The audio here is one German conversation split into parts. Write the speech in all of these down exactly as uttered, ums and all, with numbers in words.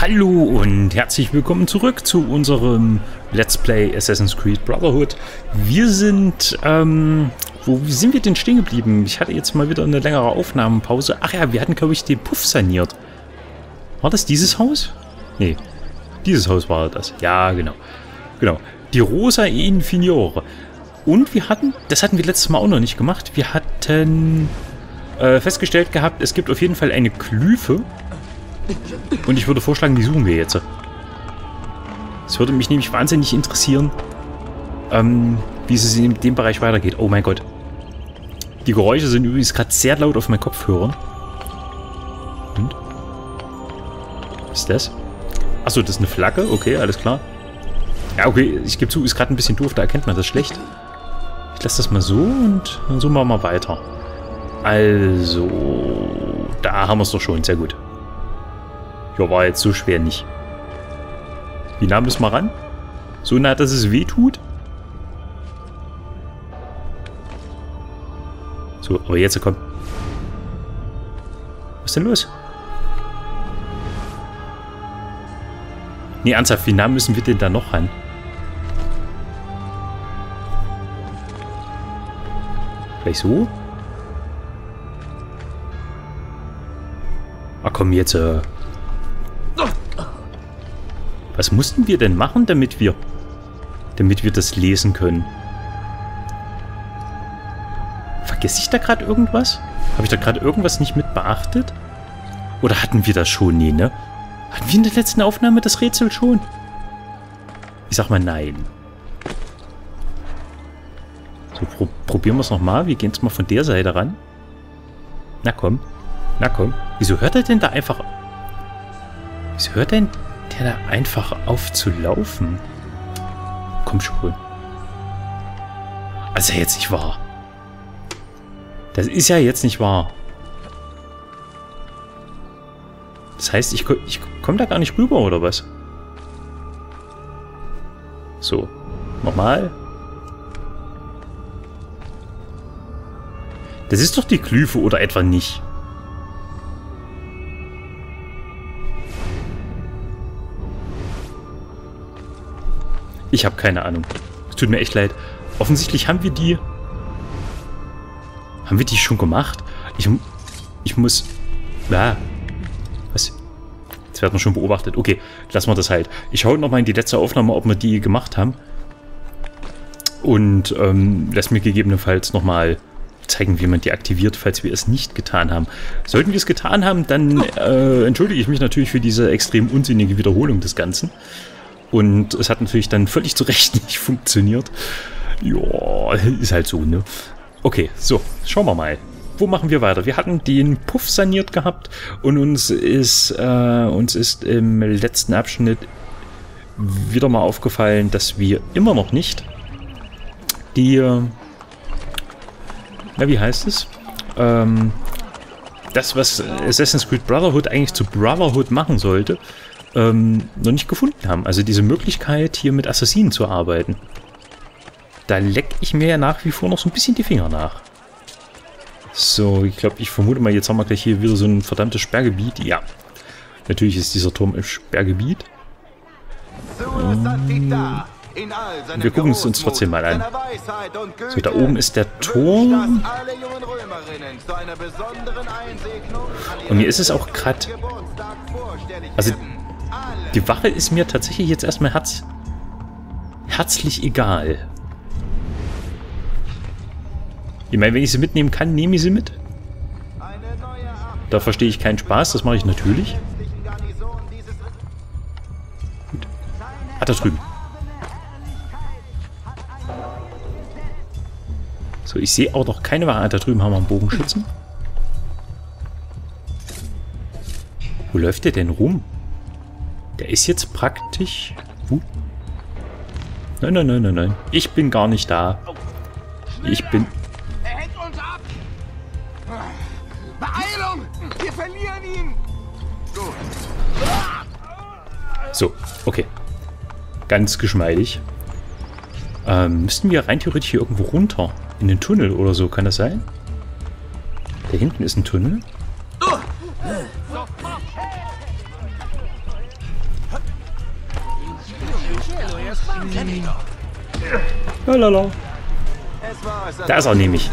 Hallo und herzlich willkommen zurück zu unserem Let's Play Assassin's Creed Brotherhood. Wir sind, ähm, wo sind wir denn stehen geblieben? Ich hatte jetzt mal wieder eine längere Aufnahmepause. Ach ja, wir hatten, glaube ich, den Puff saniert. War das dieses Haus? Nee, dieses Haus war das. Ja, genau. Genau, die Rosa Infiniore. Und wir hatten, das hatten wir letztes Mal auch noch nicht gemacht, wir hatten äh, festgestellt gehabt, es gibt auf jeden Fall eine Glyphe. Und ich würde vorschlagen, die suchen wir jetzt. Es würde mich nämlich wahnsinnig interessieren, ähm, wie es in dem Bereich weitergeht. Oh mein Gott. Die Geräusche sind übrigens gerade sehr laut auf meinen Kopfhörern. Und? Was ist das? Achso, das ist eine Flagge? Okay, alles klar. Ja, okay, ich gebe zu, ist gerade ein bisschen doof, da erkennt man das schlecht. Ich lasse das mal so und dann suchen wir mal weiter. Also, da haben wir es doch schon, sehr gut. Ja, war jetzt so schwer nicht. Wir nahmen das mal ran. So nah, dass es weh tut. So, aber jetzt komm. Was ist denn los? Nee, ernsthaft, wie nah müssen wir denn da noch ran? Vielleicht so? Ach komm, jetzt... Äh Was mussten wir denn machen, damit wir, damit wir das lesen können? Vergesse ich da gerade irgendwas? Habe ich da gerade irgendwas nicht mit beachtet? Oder hatten wir das schon? Nee, ne? Hatten wir in der letzten Aufnahme das Rätsel schon? Ich sag mal nein. So, pro probieren wir es nochmal. Wir gehen jetzt mal von der Seite ran. Na komm. Na komm. Wieso hört er denn da einfach... Wieso hört er denn... Der da einfach aufzulaufen. Komm schon. Also jetzt nicht wahr. Das ist ja jetzt nicht wahr. Das heißt, ich, ich komme da gar nicht rüber, oder was? So. Nochmal. Das ist doch die Glyphe, oder etwa nicht? Ich habe keine Ahnung. Es tut mir echt leid. Offensichtlich haben wir die... Haben wir die schon gemacht? Ich, ich muss... Ah, was? Jetzt werden wir schon beobachtet. Okay, lassen wir das halt. Ich schaue nochmal in die letzte Aufnahme, ob wir die gemacht haben. Und ähm, lass mir gegebenenfalls nochmal zeigen, wie man die aktiviert, falls wir es nicht getan haben. Sollten wir es getan haben, dann äh, entschuldige ich mich natürlich für diese extrem unsinnige Wiederholung des Ganzen. Und es hat natürlich dann völlig zu Recht nicht funktioniert. Ja, ist halt so, ne? Okay, so, schauen wir mal. Wo machen wir weiter? Wir hatten den Puff saniert gehabt und uns ist, äh, uns ist im letzten Abschnitt wieder mal aufgefallen, dass wir immer noch nicht die, äh, na, wie heißt es? Ähm, das, was Assassin's Creed Brotherhood eigentlich zu Brotherhood machen sollte, Ähm, noch nicht gefunden haben. Also diese Möglichkeit, hier mit Assassinen zu arbeiten. Da leck ich mir ja nach wie vor noch so ein bisschen die Finger nach. So, ich glaube, ich vermute mal, jetzt haben wir gleich hier wieder so ein verdammtes Sperrgebiet. Ja, natürlich ist dieser Turm im Sperrgebiet. Ähm, wir gucken es uns trotzdem mal an. So, da oben ist der Turm. Und mir ist es auch gerade... Also... Die Wache ist mir tatsächlich jetzt erstmal herz herzlich egal. Ich meine, wenn ich sie mitnehmen kann, nehme ich sie mit. Da verstehe ich keinen Spaß, das mache ich natürlich. Gut. Ah, da drüben. So, ich sehe auch noch keine Wache. Ah, da drüben haben wir einen Bogenschützen. Wo läuft der denn rum? Der ist jetzt praktisch... Uh. Nein, nein, nein, nein, nein. Ich bin gar nicht da. Ich bin... Er hängt uns ab! Beeilung! Wir verlieren ihn! So, okay. Ganz geschmeidig. Ähm, müssten wir rein theoretisch hier irgendwo runter? In den Tunnel oder so, kann das sein? Da hinten ist ein Tunnel. Lalala. Das auch nehme ich.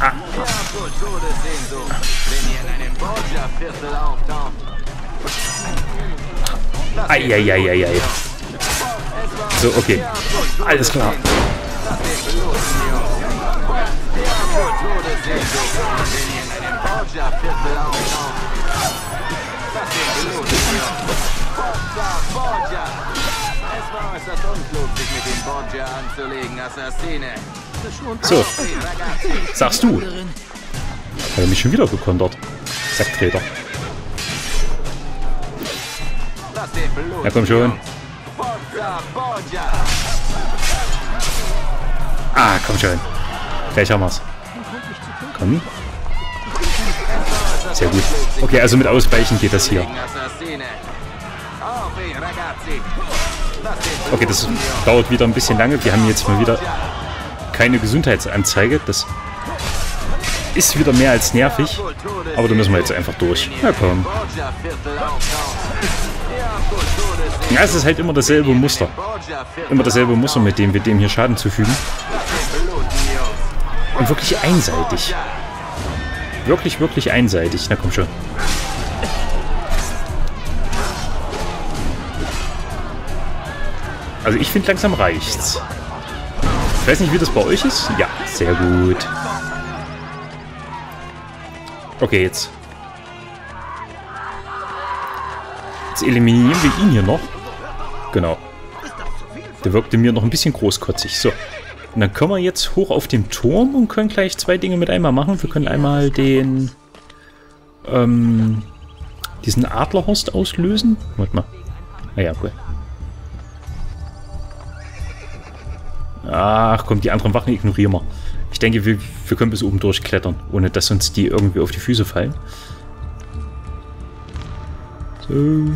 Ah. Eieieiei. So, okay. Alles klar. Es ist unklug, sich mit dem Borgia anzulegen, Assassine. So, sagst du. Hat er mich schon wieder gekontert. Sacktreter. Ja, komm schon. Ah, komm schon. Gleich haben wir's. Komm. Sehr gut. Okay, also mit Ausweichen geht das hier. Okay, das dauert wieder ein bisschen lange. Wir haben jetzt mal wieder keine Gesundheitsanzeige. Das ist wieder mehr als nervig. Aber da müssen wir jetzt einfach durch. Na komm. Ja, es ist halt immer dasselbe Muster. Immer dasselbe Muster, mit dem wir dem hier Schaden zufügen. Und wirklich einseitig. Wirklich, wirklich einseitig. Na komm schon. Also ich finde, langsam reicht's. Ich weiß nicht, wie das bei euch ist. Ja, sehr gut. Okay, jetzt. Jetzt eliminieren wir ihn hier noch. Genau. Der wirkte mir noch ein bisschen großkotzig. So. Und dann können wir jetzt hoch auf den Turm und können gleich zwei Dinge mit einmal machen. Wir können einmal den... Ähm... diesen Adlerhorst auslösen. Warte mal. Naja, cool. Ach komm, die anderen Wachen ignorieren wir. Ich denke, wir, wir können bis oben durchklettern, ohne dass uns die irgendwie auf die Füße fallen. So.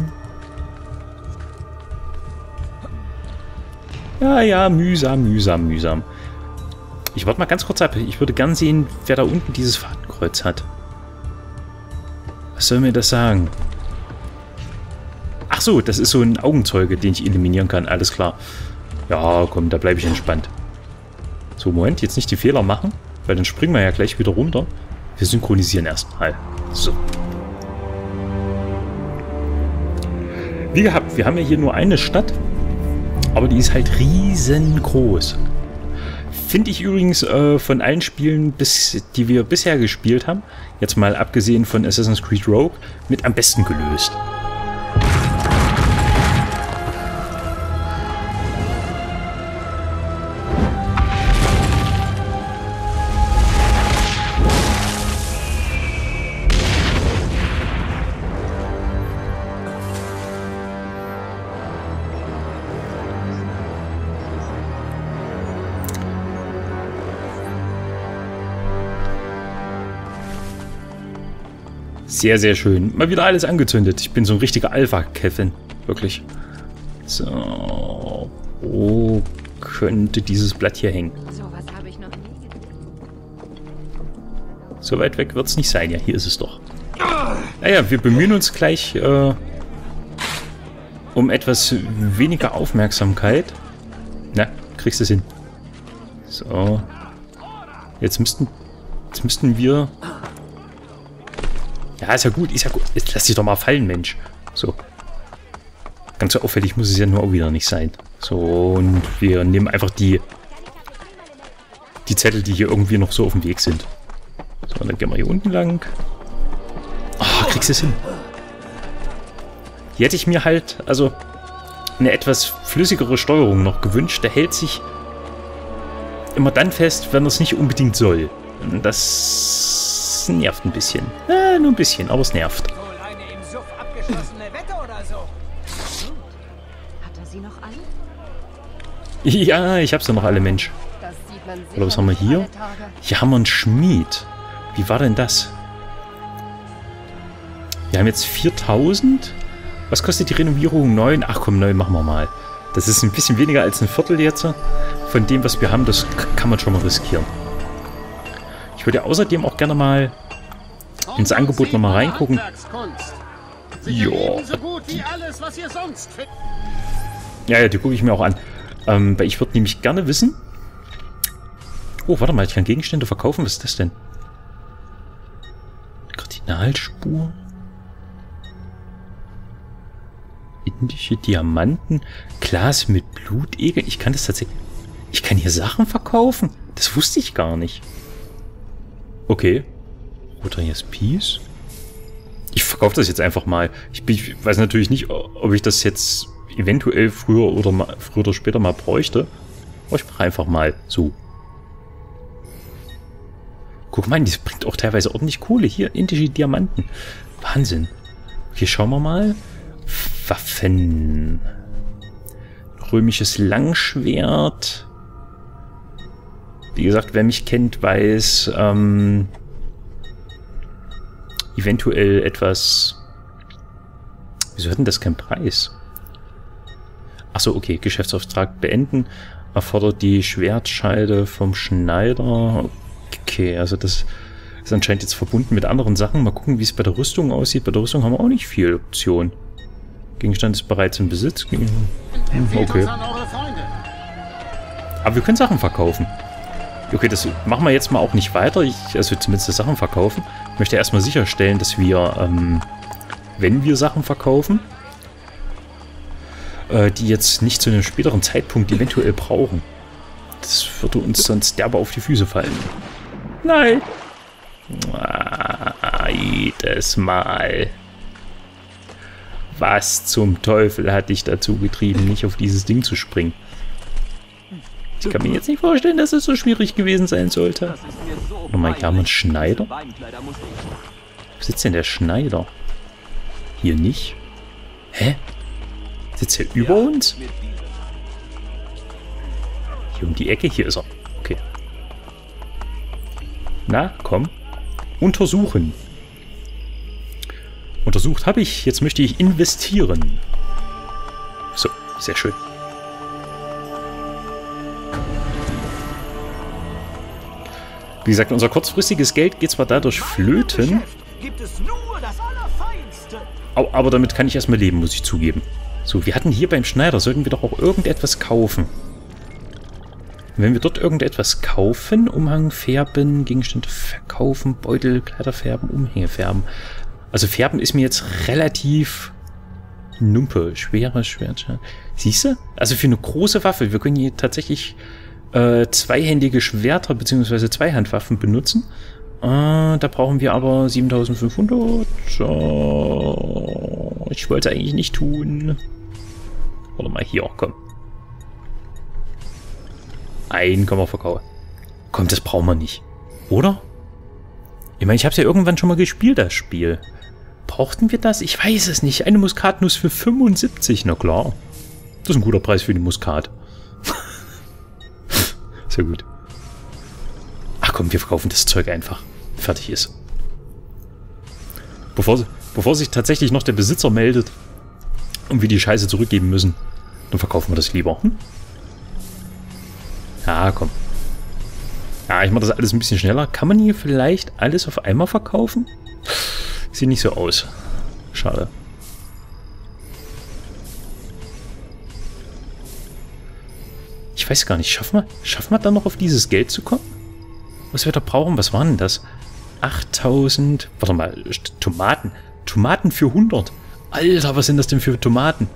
Ja, ja, mühsam, mühsam, mühsam. Ich warte mal ganz kurz ab. Ich würde gern sehen, wer da unten dieses Fadenkreuz hat. Was soll mir das sagen? Ach so, das ist so ein Augenzeuge, den ich eliminieren kann. Alles klar. Ja, komm, da bleibe ich entspannt. So, Moment, jetzt nicht die Fehler machen, weil dann springen wir ja gleich wieder runter. Wir synchronisieren erstmal. So. Wie gehabt, wir haben ja hier nur eine Stadt, aber die ist halt riesengroß. Finde ich übrigens äh, von allen Spielen, bis, die wir bisher gespielt haben, jetzt mal abgesehen von Assassin's Creed Rogue, mit am besten gelöst. Sehr, sehr schön. Mal wieder alles angezündet. Ich bin so ein richtiger Alpha-Kevin. Wirklich. So. Wo könnte dieses Blatt hier hängen? So weit weg wird es nicht sein. Ja, hier ist es doch. Naja, wir bemühen uns gleich äh, um etwas weniger Aufmerksamkeit. Na, kriegst du es hin. So. Jetzt müssten, jetzt müssten wir... Ja, ist ja gut, ist ja gut. Jetzt lass dich doch mal fallen, Mensch. So. Ganz so auffällig muss es ja nur auch wieder nicht sein. So, und wir nehmen einfach die die Zettel, die hier irgendwie noch so auf dem Weg sind. So, und dann gehen wir hier unten lang. Ah, oh, kriegst du es hin. Hier hätte ich mir halt, also, eine etwas flüssigere Steuerung noch gewünscht. Der hält sich immer dann fest, wenn er es nicht unbedingt soll. Das... nervt ein bisschen. Äh, nur ein bisschen, aber es nervt. Ja, ich hab's ja noch alle, Mensch. Oder was haben wir hier? Hier haben wir einen Schmied. Wie war denn das? Wir haben jetzt viertausend. Was kostet die Renovierung? neun? Ach komm, neun machen wir mal. Das ist ein bisschen weniger als ein Viertel jetzt. Von dem, was wir haben, das kann man schon mal riskieren. Ich würde außerdem auch gerne mal ins Angebot nochmal reingucken. Ja. Ja, ja, die gucke ich mir auch an. Ähm, weil ich würde nämlich gerne wissen... Oh, warte mal, ich kann Gegenstände verkaufen. Was ist das denn? Kardinalspur. Indische Diamanten. Glas mit Blutegel. Ich kann das tatsächlich... Ich kann hier Sachen verkaufen. Das wusste ich gar nicht. Okay. Roter Jaspis. Ich verkaufe das jetzt einfach mal. Ich, bin, ich weiß natürlich nicht, ob ich das jetzt eventuell früher oder, mal, früher oder später mal bräuchte. Aber ich mache einfach mal so. Guck mal, das bringt auch teilweise ordentlich Kohle. Hier, indische Diamanten. Wahnsinn. Okay, schauen wir mal. Waffen. Römisches Langschwert. Wie gesagt, wer mich kennt, weiß, ähm, eventuell etwas... Wieso hat denn das keinen Preis? Achso, okay, Geschäftsauftrag beenden. Erfordert die Schwertscheide vom Schneider. Okay, also das ist anscheinend jetzt verbunden mit anderen Sachen. Mal gucken, wie es bei der Rüstung aussieht. Bei der Rüstung haben wir auch nicht viel Option. Gegenstand ist bereits im Besitz. Okay. Aber wir können Sachen verkaufen. Okay, das machen wir jetzt mal auch nicht weiter. Ich, also zumindest das Sachen verkaufen. Ich möchte erstmal sicherstellen, dass wir, ähm, wenn wir Sachen verkaufen, äh, die jetzt nicht zu einem späteren Zeitpunkt eventuell brauchen. Das würde uns sonst derbe auf die Füße fallen. Nein! Ah, jedes Mal. Was zum Teufel hat dich dazu getrieben, nicht auf dieses Ding zu springen? Ich kann mir jetzt nicht vorstellen, dass es so schwierig gewesen sein sollte. Oh mein Gott, haben wir einen Schneider? Wo sitzt denn der Schneider? Hier nicht? Hä? Sitzt er über uns? Hier um die Ecke? Hier ist er. Okay. Na, komm. Untersuchen. Untersucht habe ich. Jetzt möchte ich investieren. So, sehr schön. Wie gesagt, unser kurzfristiges Geld geht zwar dadurch flöten, aber damit kann ich erstmal leben, muss ich zugeben. So, wir hatten hier beim Schneider, sollten wir doch auch irgendetwas kaufen. Und wenn wir dort irgendetwas kaufen, Umhang färben, Gegenstände verkaufen, Beutel, Kleider färben, Umhänge färben. Also färben ist mir jetzt relativ numpe. Schwere Schwert. Siehst du? Also für eine große Waffe. Wir können hier tatsächlich... Äh, zweihändige Schwerter bzw. Zweihandwaffen benutzen. Äh, da brauchen wir aber siebentausendfünfhundert. Oh, ich wollte es eigentlich nicht tun. Warte mal, hier, komm. Einen können wir verkaufen. Komm, das brauchen wir nicht. Oder? Ich meine, ich habe es ja irgendwann schon mal gespielt, das Spiel. Brauchten wir das? Ich weiß es nicht. Eine Muskatnuss für fünfundsiebzig. Na klar. Das ist ein guter Preis für die Muskat. Sehr gut. Ach komm, wir verkaufen das Zeug einfach. Fertig ist. Bevor, bevor sich tatsächlich noch der Besitzer meldet und wir die Scheiße zurückgeben müssen, dann verkaufen wir das lieber. Hm? Ja, komm. Ja, ich mache das alles ein bisschen schneller. Kann man hier vielleicht alles auf einmal verkaufen? Sieht nicht so aus. Schade. Ich weiß gar nicht, schaffen wir, schaffen wir dann noch auf dieses Geld zu kommen? Was wir da brauchen, was waren denn das? achttausend, warte mal, Tomaten. Tomaten für hundert. Alter, was sind das denn für Tomaten?